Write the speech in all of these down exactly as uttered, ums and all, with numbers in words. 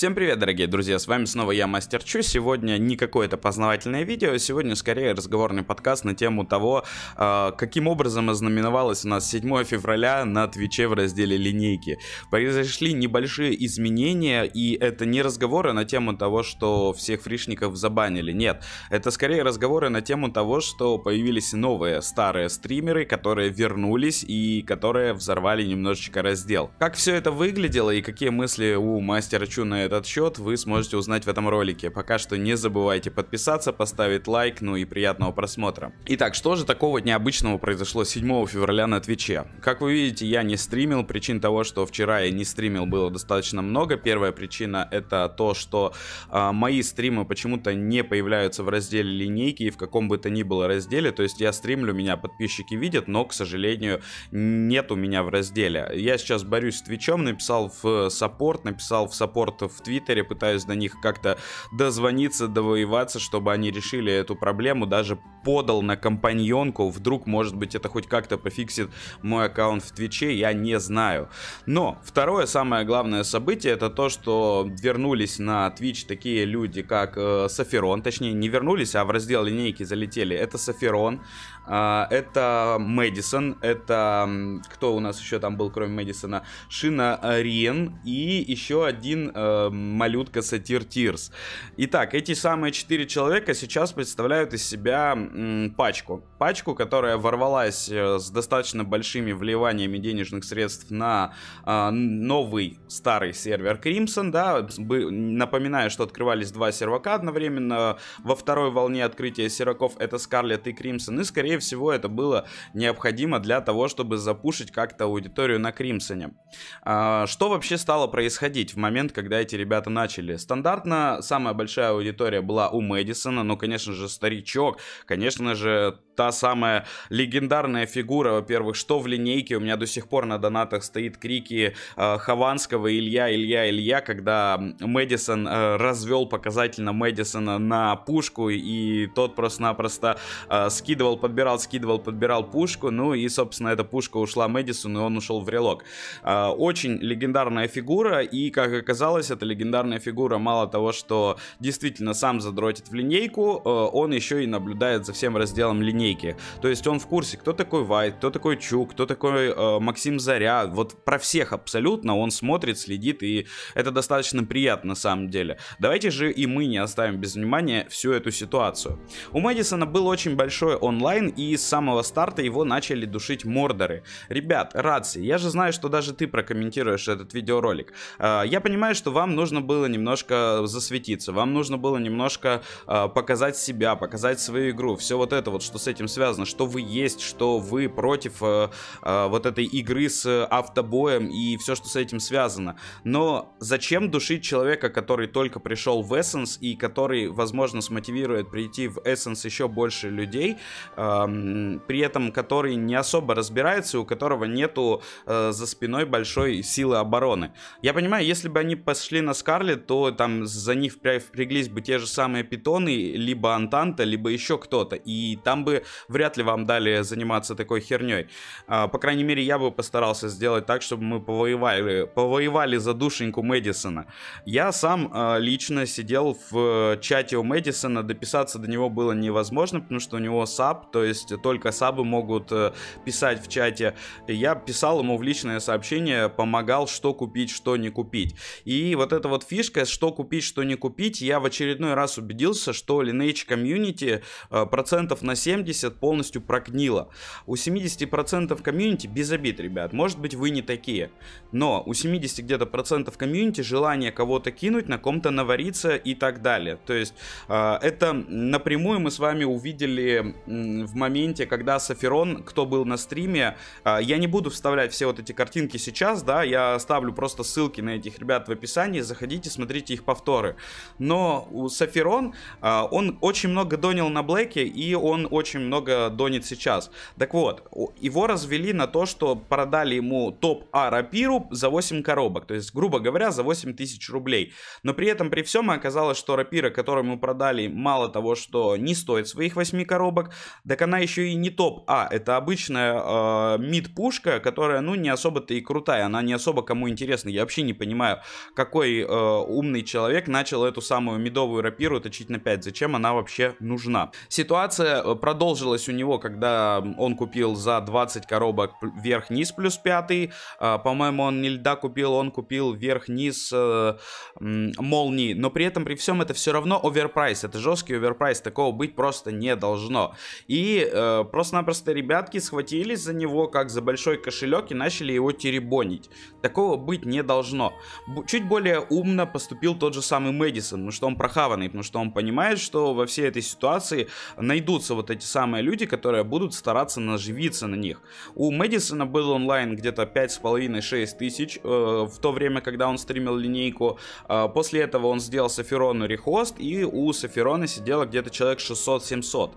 Всем привет, дорогие друзья, с вами снова я, Мастер Чу. Сегодня не какое-то познавательное видео, сегодня скорее разговорный подкаст на тему того, каким образом ознаменовалось у нас седьмое февраля на Твиче в разделе линейки. Произошли небольшие изменения, и это не разговоры на тему того, что всех фришников забанили, нет. Это скорее разговоры на тему того, что появились новые старые стримеры, которые вернулись и которые взорвали немножечко раздел. Как все это выглядело и какие мысли у Мастера Чу на этот счет, вы сможете узнать в этом ролике. Пока что не забывайте подписаться, поставить лайк, ну и приятного просмотра. Итак, что же такого необычного произошло седьмого февраля на Твиче? Как вы видите, я не стримил. Причин того, что вчера я не стримил, было достаточно много. Первая причина — это то, что э, мои стримы почему-то не появляются в разделе линейки и в каком бы то ни было разделе. То есть я стримлю, меня подписчики видят, но, к сожалению, нет у меня в разделе. Я сейчас борюсь с Твичом, написал в саппорт, написал в саппорт в Твиттере, пытаюсь до них как-то дозвониться, довоеваться, чтобы они решили эту проблему, даже подал на компаньонку, вдруг, может быть, это хоть как-то пофиксит мой аккаунт в Твиче, я не знаю. Но второе, самое главное событие, это то, что вернулись на Твич такие люди, как э, Сафирон, точнее, не вернулись, а в раздел линейки залетели, это Сафирон, э, это Мэддисон, это, кто у нас еще там был, кроме Мэддисона, Шина Риен и еще один э, Малютка Сатир Тирс. Итак, эти самые четыре человека сейчас представляют из себя м, пачку. Пачку, которая ворвалась с достаточно большими вливаниями денежных средств на э, новый старый сервер Кримсон. Да? Напоминаю, что открывались два сервака одновременно. Во второй волне открытия серваков это Скарлет и Кримсон. И, скорее всего, это было необходимо для того, чтобы запушить как-то аудиторию на Кримсоне. Э, что вообще стало происходить в момент, когда эти ребята начали? Стандартно самая большая аудитория была у Мэддисона, но, конечно же, старичок, конечно же, та самая легендарная фигура, во-первых, что в линейке, у меня до сих пор на донатах стоит крики э, Хованского «Илья, Илья, Илья», когда Мэддисон э, развел показательно Мэддисона на пушку, и тот просто-напросто э, скидывал, подбирал, скидывал, подбирал пушку, ну и, собственно, эта пушка ушла Мэддисону, и он ушел в релог. Э, очень легендарная фигура, и, как оказалось, эта легендарная фигура мало того, что действительно сам задротит в линейку, э, он еще и наблюдает за всем разделом линейки. То есть он в курсе, кто такой Вайт, кто такой Чу, кто такой э, Максим Заря. Вот про всех абсолютно он смотрит, следит, и это достаточно приятно на самом деле. Давайте же и мы не оставим без внимания всю эту ситуацию. У Мэддисона был очень большой онлайн, и с самого старта его начали душить мордоры. Ребят, рации, я же знаю, что даже ты прокомментируешь этот видеоролик. Э, я понимаю, что вам нужно было немножко засветиться, вам нужно было немножко э, показать себя, показать свою игру, все вот это вот, что с этим связано, что вы есть, что вы против э, э, вот этой игры с э, автобоем и все, что с этим связано. Но зачем душить человека, который только пришел в Essence и который, возможно, смотивирует прийти в Essence еще больше людей, э, при этом который не особо разбирается, у которого нету э, за спиной большой силы обороны. Я понимаю, если бы они пошли на Скарлет, то там за них впряглись бы те же самые питоны, либо Антанта, либо еще кто-то, и там бы вряд ли вам дали заниматься такой херней. По крайней мере, я бы постарался сделать так, чтобы мы повоевали, повоевали за душеньку Мэддисона. Я сам лично сидел в чате у Мэддисона, дописаться до него было невозможно, потому что у него саб, то есть только сабы могут писать в чате. Я писал ему в личное сообщение, помогал, что купить, что не купить. И вот эта вот фишка, что купить, что не купить, я в очередной раз убедился, что Lineage комьюнити процентов на семьдесят полностью прогнило. У семидесяти процентов комьюнити, без обид, ребят, может быть, вы не такие, но у семидесяти где-то процентов комьюнити желание кого-то кинуть, на ком-то навариться и так далее. То есть э, это напрямую мы с вами увидели э, в моменте, когда Сафирон, кто был на стриме, э, я не буду вставлять все вот эти картинки сейчас, да, я оставлю просто ссылки на этих ребят в описании, заходите, смотрите их повторы. Но у Сафирон, э, он очень много донил на Блэке, и он очень много донит сейчас. Так вот, его развели на то, что продали ему топ-А рапиру за восемь коробок, то есть, грубо говоря, за восемь тысяч рублей. Но при этом, при всем, оказалось, что рапира, которую мы продали, мало того, что не стоит своих восьми коробок, так она еще и не топ-А, это обычная э, мид-пушка, которая, ну, не особо-то и крутая, она не особо кому интересна. Я вообще не понимаю, какой э, умный человек начал эту самую мидовую рапиру точить на пять, зачем она вообще нужна. Ситуация продолжилась у него, когда он купил за двадцать коробок верх-низ плюс пять, э, по-моему, он не льда купил, он купил верх-низ э, молнии, но при этом, при всем, это все равно оверпрайс, это жесткий оверпрайс, такого быть просто не должно. И э, просто-напросто ребятки схватились за него, как за большой кошелек, и начали его теребонить. Такого быть не должно. Б- чуть более умно поступил тот же самый Мэддисон, потому что он прохаванный, потому что он понимает, что во всей этой ситуации найдутся вот эти самые люди, которые будут стараться наживиться на них. У Мэддисона был онлайн где-то пять с половиной — шесть тысяч, э, в то время, когда он стримил линейку. Э, после этого он сделал Сафирону рехост, и у Сафирона сидело где-то человек шестьсот-семьсот.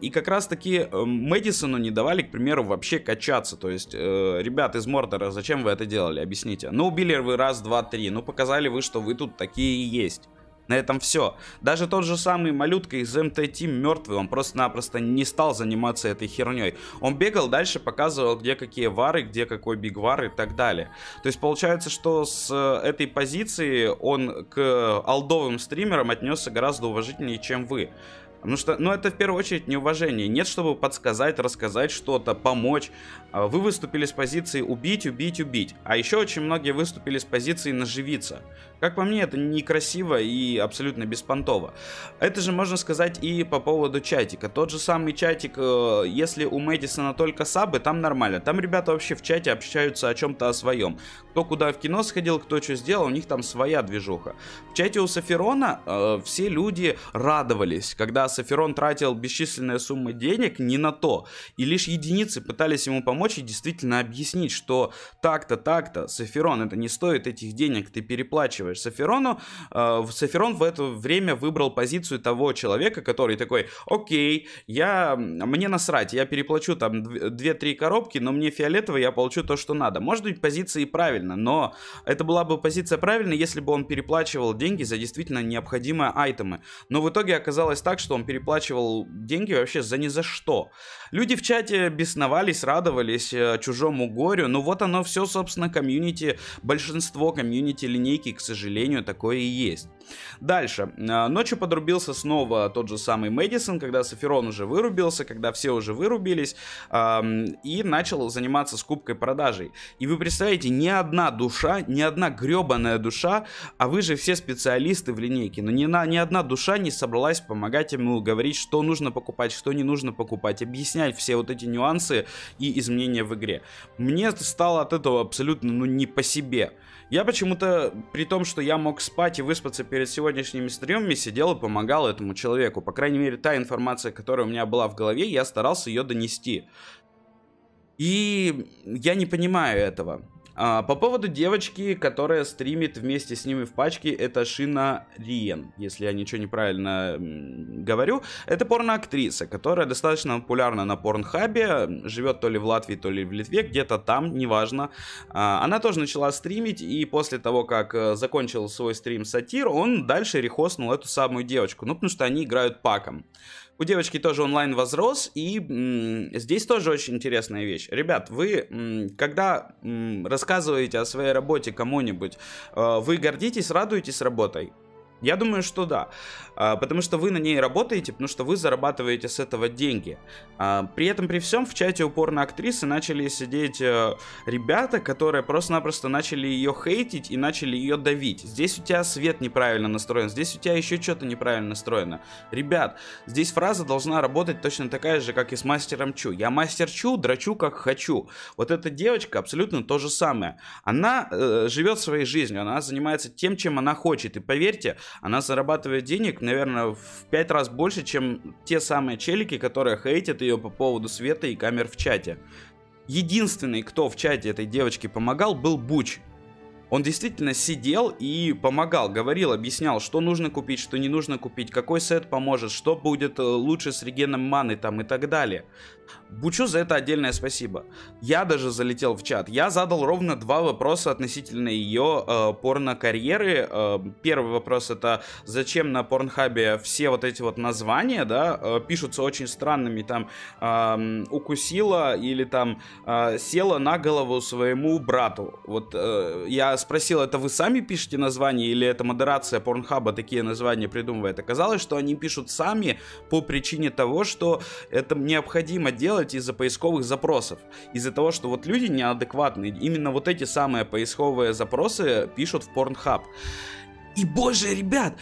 И как раз таки Мэддисону не давали, к примеру, вообще качаться. То есть, ребят из Мортора, зачем вы это делали? Объясните. Ну, убили вы раз, два, три. Ну, показали вы, что вы тут такие и есть. На этом все. Даже тот же самый малютка из МТТ мертвый, он просто-напросто не стал заниматься этой херней. Он бегал дальше, показывал, где какие вары, где какой бигвар и так далее. То есть получается, что с этой позиции он к олдовым стримерам отнесся гораздо уважительнее, чем вы. Потому что, ну, это в первую очередь неуважение. Нет, чтобы подсказать, рассказать что-то, помочь. Вы выступили с позиции убить, убить, убить. А еще очень многие выступили с позиции наживиться. Как по мне, это некрасиво и абсолютно беспонтово. Это же можно сказать и по поводу чатика. Тот же самый чатик, если у Мэддисона только сабы, там нормально. Там ребята вообще в чате общаются о чем-то о своем. Кто куда в кино сходил, кто что сделал, у них там своя движуха. В чате у Сафирона э, все люди радовались, когда Сафирон тратил бесчисленные суммы денег не на то. И лишь единицы пытались ему помочь и действительно объяснить, что так-то, так-то, Сафирон, это не стоит этих денег, ты переплачиваешь. Сафирону, э, Сафирон в это время выбрал позицию того человека, который такой: окей, я, мне насрать, я переплачу там две-три коробки, но мне фиолетово, я получу то, что надо. Может быть, позиция и правильно, но это была бы позиция правильная, если бы он переплачивал деньги за действительно необходимые айтемы. Но в итоге оказалось так, что он переплачивал деньги вообще за ни за что. Люди в чате бесновались, радовались чужому горю. Ну вот оно все, собственно, комьюнити, большинство комьюнити линейки, к сожалению, такое и есть. Дальше. Ночью подрубился снова тот же самый Мэддисон, когда Сафирон уже вырубился, когда все уже вырубились, и начал заниматься скупкой продажей. И вы представляете, ни одна душа, ни одна гребаная душа, а вы же все специалисты в линейке, но ни, на, ни одна душа не собралась помогать им, говорить, что нужно покупать, что не нужно покупать, объяснять все вот эти нюансы и изменения в игре. Мне стало от этого абсолютно, ну, не по себе. Я почему-то, при том, что я мог спать и выспаться перед сегодняшними стримами, сидел и помогал этому человеку. По крайней мере, та информация, которая у меня была в голове, я старался ее донести. И я не понимаю этого. А, по поводу девочки, которая стримит вместе с ними в пачке, это Шина Риен, если я ничего неправильно говорю. Это порноактриса, которая достаточно популярна на Pornhub, живет то ли в Латвии, то ли в Литве, где-то там, неважно. А, она тоже начала стримить, и после того, как закончил свой стрим Сатир, он дальше рехостнул эту самую девочку, ну, потому что они играют паком. У девочки тоже онлайн возрос, и м, здесь тоже очень интересная вещь. Ребят, вы, м, когда м, рассказываете о своей работе кому-нибудь, э, вы гордитесь, радуетесь работой? Я думаю, что да, а, потому что вы на ней работаете, потому что вы зарабатываете с этого деньги. А, при этом, при всем, в чате упорно актрисы начали сидеть э, ребята, которые просто-напросто начали ее хейтить и начали ее давить. Здесь у тебя свет неправильно настроен, здесь у тебя еще что-то неправильно настроено. Ребят, здесь фраза должна работать точно такая же, как и с мастером Чу. Я мастер Чу, дрочу как хочу. Вот эта девочка абсолютно то же самое. Она э, живет своей жизнью, она занимается тем, чем она хочет, и поверьте, она зарабатывает денег, наверное, в пять раз больше, чем те самые челики, которые хейтят ее по поводу света и камер в чате. Единственный, кто в чате этой девочки помогал, был Буч. Он действительно сидел и помогал, говорил, объяснял, что нужно купить, что не нужно купить, какой сет поможет, что будет лучше с регеном маны там и так далее. Бучу за это отдельное спасибо. Я даже залетел в чат. Я задал ровно два вопроса относительно ее э, порно-карьеры. Э, первый вопрос — это зачем на Порнхабе все вот эти вот названия, да, э, пишутся очень странными, там э, укусила или там э, села на голову своему брату. Вот э, я спросил, это вы сами пишете названия или это модерация Порнхаба такие названия придумывает? Оказалось, что они пишут сами по причине того, что это необходимо делать из-за поисковых запросов. Из-за того, что вот люди неадекватные. Именно вот эти самые поисковые запросы пишут в Pornhub. И боже, ребят,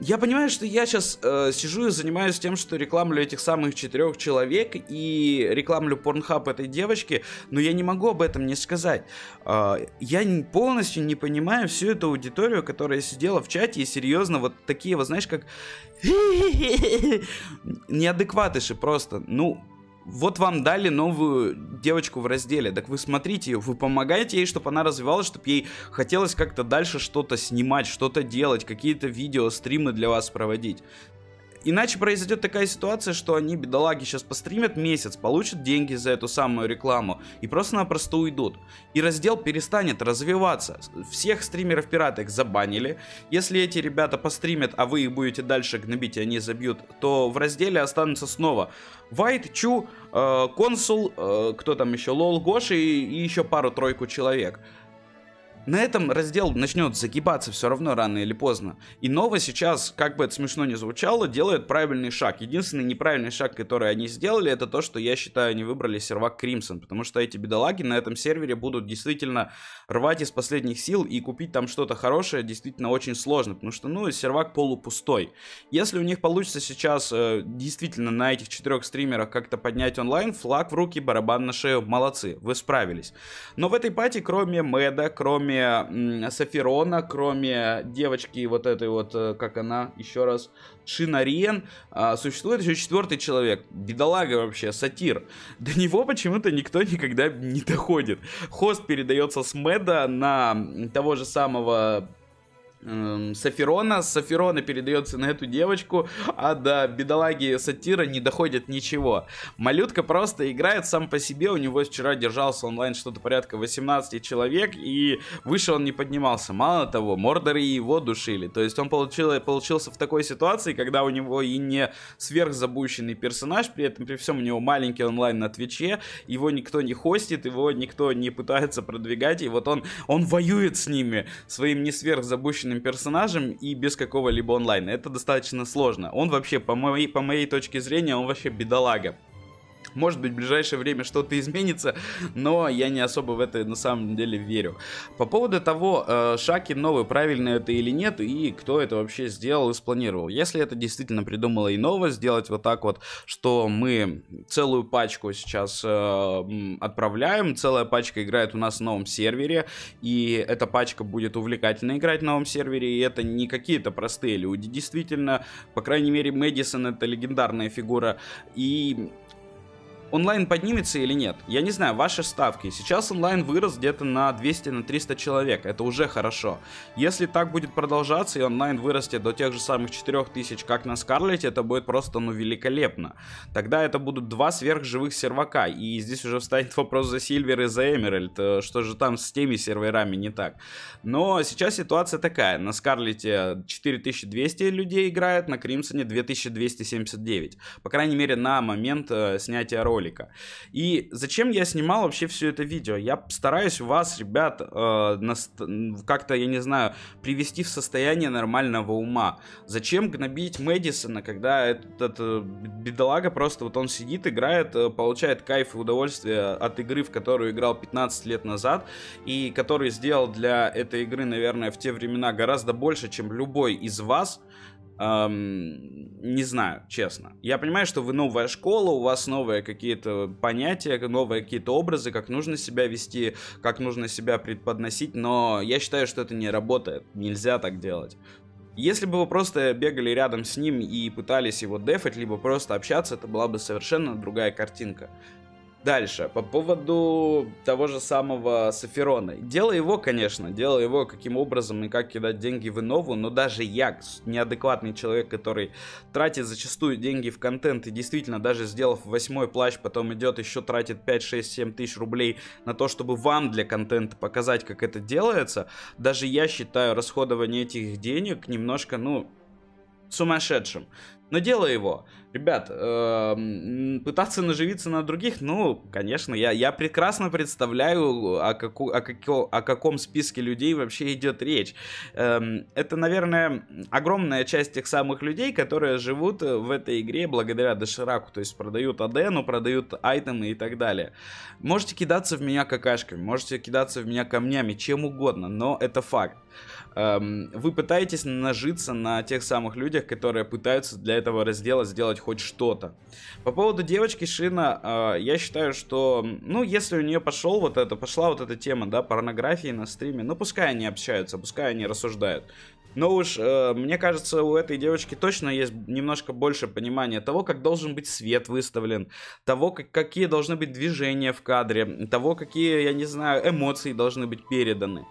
я понимаю, что я сейчас э, сижу и занимаюсь тем, что рекламлю этих самых четырех человек и рекламлю Pornhub этой девочки, но я не могу об этом не сказать. Э, я полностью не понимаю всю эту аудиторию, которая сидела в чате, и серьезно вот такие, вот знаешь, как неадекватыши просто. Ну, вот вам дали новую девочку в разделе, так вы смотрите ее, вы помогаете ей, чтобы она развивалась, чтобы ей хотелось как-то дальше что-то снимать, что-то делать, какие-то видео, стримы для вас проводить. Иначе произойдет такая ситуация, что они, бедолаги, сейчас постримят месяц, получат деньги за эту самую рекламу и просто-напросто уйдут. И раздел перестанет развиваться. Всех стримеров-пираток забанили. Если эти ребята постримят, а вы их будете дальше гнобить и они забьют, то в разделе останутся снова Вайт, Чу, э, Консул, э, кто там еще, Лол, Гош и, и еще пару-тройку человек. На этом раздел начнет загибаться все равно рано или поздно. И Nova сейчас, как бы это смешно ни звучало, делает правильный шаг. Единственный неправильный шаг, который они сделали, это то, что я считаю, они выбрали сервак Кримсон. Потому что эти бедолаги на этом сервере будут действительно рвать из последних сил, и купить там что-то хорошее действительно очень сложно. Потому что, ну, сервак полупустой. Если у них получится сейчас э, действительно на этих четырех стримерах как-то поднять онлайн, флаг в руки, барабан на шею, молодцы, вы справились. Но в этой пати, кроме Мэда, кроме Сафирона, кроме девочки вот этой вот, как она, еще раз, Шина Риен, существует еще четвертый человек, бедолага вообще, Сатир. До него почему-то никто никогда не доходит. Хост передается с Мэда на того же самого Сафирона, с Сафирона передается на эту девочку, а до бедолаги Сатира не доходит ничего. Малютка просто играет сам по себе, у него вчера держался онлайн что-то порядка восемнадцати человек, и выше он не поднимался. Мало того, мордоры его душили. То есть он получил, получился в такой ситуации, когда у него и не сверхзабущенный персонаж, при этом при всем у него маленький онлайн на Твиче, его никто не хостит, его никто не пытается продвигать, и вот он, он воюет с ними, своим не сверхзабущенным персонажем и без какого-либо онлайна. Это достаточно сложно. Он вообще, по моей, по моей точке зрения, он вообще бедолага. Может быть, в ближайшее время что-то изменится, но я не особо в это на самом деле верю. По поводу того, шаги новые, правильно это или нет, и кто это вообще сделал и спланировал. Если это действительно придумала Innova, сделать вот так вот, что мы целую пачку сейчас отправляем, целая пачка играет у нас в новом сервере, и эта пачка будет увлекательно играть в новом сервере, и это не какие-то простые люди, действительно, по крайней мере, Мэддисон — это легендарная фигура, и онлайн поднимется или нет? Я не знаю, ваши ставки. Сейчас онлайн вырос где-то на двести-триста человек. Это уже хорошо. Если так будет продолжаться и онлайн вырастет до тех же самых четырёх тысяч, как на Скарлете, это будет просто, ну, великолепно. Тогда это будут два сверхживых сервака. И здесь уже встанет вопрос за Сильвер и за Эмеральд. Что же там с теми серверами не так? Но сейчас ситуация такая. На Скарлете четыре тысячи двести людей играет, на Кримсоне две тысячи двести семьдесят девять. По крайней мере, на момент э, снятия ролика. Ролика. И зачем я снимал вообще все это видео? Я стараюсь вас, ребят, э, наст... как-то, я не знаю, привести в состояние нормального ума. Зачем гнобить Мэддисона, когда этот, этот бедолага просто вот он сидит, играет, получает кайф и удовольствие от игры, в которую играл пятнадцать лет назад, и который сделал для этой игры, наверное, в те времена гораздо больше, чем любой из вас. Эм, не знаю, честно. Я понимаю, что вы новая школа, у вас новые какие-то понятия, новые какие-то образы, как нужно себя вести, как нужно себя преподносить, но я считаю, что это не работает, нельзя так делать. Если бы вы просто бегали рядом с ним и пытались его дефать, либо просто общаться, это была бы совершенно другая картинка. Дальше, по поводу того же самого Сафирона. Дело его, конечно, дело его, каким образом и как кидать деньги в иннову, но даже я, неадекватный человек, который тратит зачастую деньги в контент и действительно, даже сделав восьмой плащ, потом идет еще тратит пять, шесть, семь тысяч рублей на то, чтобы вам для контента показать, как это делается, даже я считаю расходование этих денег немножко, ну, сумасшедшим. Но дело его. Ребят, э-м, пытаться наживиться на других, ну, конечно, я, я прекрасно представляю, о, каку, о, како, о каком списке людей вообще идет речь. Э-м, это, наверное, огромная часть тех самых людей, которые живут в этой игре благодаря дошираку, то есть продают адену, продают айтемы и так далее. Можете кидаться в меня какашками, можете кидаться в меня камнями, чем угодно, но это факт. Э-м, вы пытаетесь нажиться на тех самых людях, которые пытаются для этого раздела сделать хоть что-то. По поводу девочки Шина, э, я считаю, что, ну, если у нее пошел вот это, пошла вот эта тема, да, порнографии на стриме, ну, пускай они общаются, пускай они рассуждают. Но уж, э, мне кажется, у этой девочки точно есть немножко больше понимания того, как должен быть свет выставлен, того, как, какие должны быть движения в кадре, того, какие, я не знаю, эмоции должны быть переданы.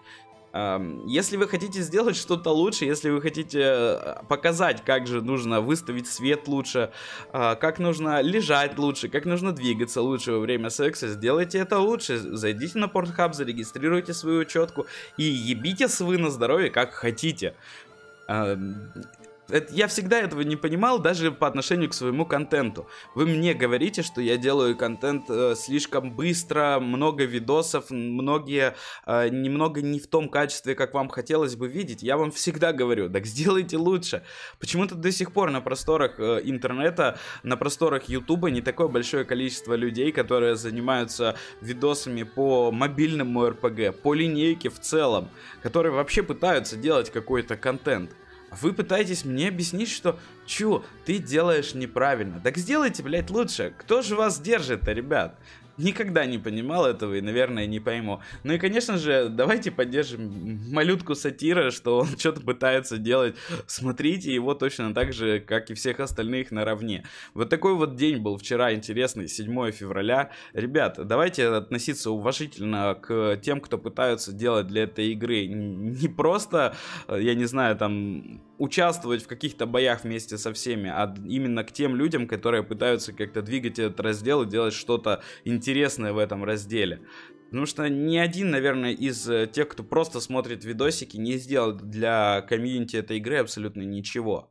Если вы хотите сделать что-то лучше, если вы хотите показать, как же нужно выставить свет лучше, как нужно лежать лучше, как нужно двигаться лучше во время секса, сделайте это лучше. Зайдите на Pornhub, зарегистрируйте свою учетку и ебите свы на здоровье, как хотите. Я всегда этого не понимал, даже по отношению к своему контенту. Вы мне говорите, что я делаю контент э, слишком быстро, много видосов, многие э, немного не в том качестве, как вам хотелось бы видеть. Я вам всегда говорю, так сделайте лучше. Почему-то до сих пор на просторах э, интернета, на просторах ютуба не такое большое количество людей, которые занимаются видосами по мобильному эр пэ гэ, по линейке в целом, которые вообще пытаются делать какой-то контент. Вы пытаетесь мне объяснить, что Чу, ты делаешь неправильно. Так сделайте, блядь, лучше. Кто же вас держит-то, ребят? Никогда не понимал этого и, наверное, не пойму. Ну и, конечно же, давайте поддержим малютку Сатира, что он что-то пытается делать. Смотрите его точно так же, как и всех остальных наравне. Вот такой вот день был вчера интересный, седьмое февраля. Ребят, давайте относиться уважительно к тем, кто пытаются делать для этой игры. Не просто, я не знаю, там, участвовать в каких-то боях вместе со всеми, а именно к тем людям, которые пытаются как-то двигать этот раздел и делать что-то интересное в этом разделе. Потому что ни один, наверное, из тех, кто просто смотрит видосики, не сделал для комьюнити этой игры абсолютно ничего.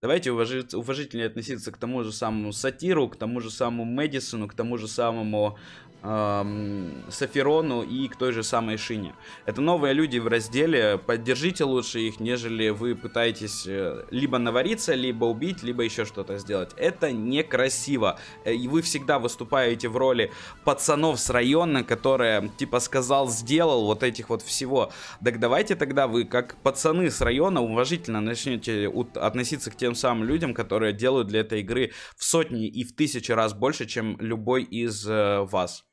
Давайте уважить, уважительнее относиться к тому же самому Сатиру, к тому же самому Мэддисону, к тому же самому эм, Сафирону и к той же самой Шине. Это новые люди в разделе, поддержите лучше их, нежели вы пытаетесь либо навариться, либо убить, либо еще что-то сделать. Это некрасиво. И вы всегда выступаете в роли пацанов с района, которые типа сказал, сделал вот этих вот всего. Так давайте тогда вы, как пацаны с района, уважительно начнете относиться к тем самым людям, которые делают для этой игры в сотни и в тысячи раз больше, чем любой из э, вас.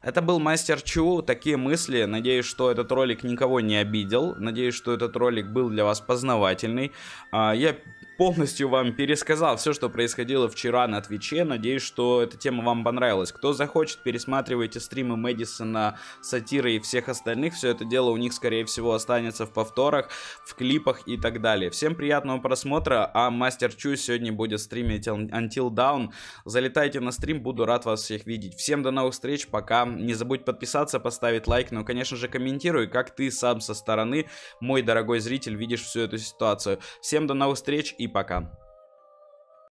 Это был Мастер Чу, такие мысли. Надеюсь, что этот ролик никого не обидел. Надеюсь, что этот ролик был для вас познавательный. А, я полностью вам пересказал все, что происходило вчера на Твиче. Надеюсь, что эта тема вам понравилась. Кто захочет, пересматривайте стримы Мэддисона, Сатиры и всех остальных. Все это дело у них, скорее всего, останется в повторах, в клипах и так далее. Всем приятного просмотра, а Мастер Чу сегодня будет стримить Until Down. Залетайте на стрим, буду рад вас всех видеть. Всем до новых встреч, пока. Не забудь подписаться, поставить лайк, ну, конечно же, комментируй, как ты сам со стороны, мой дорогой зритель, видишь всю эту ситуацию. Всем до новых встреч и пока.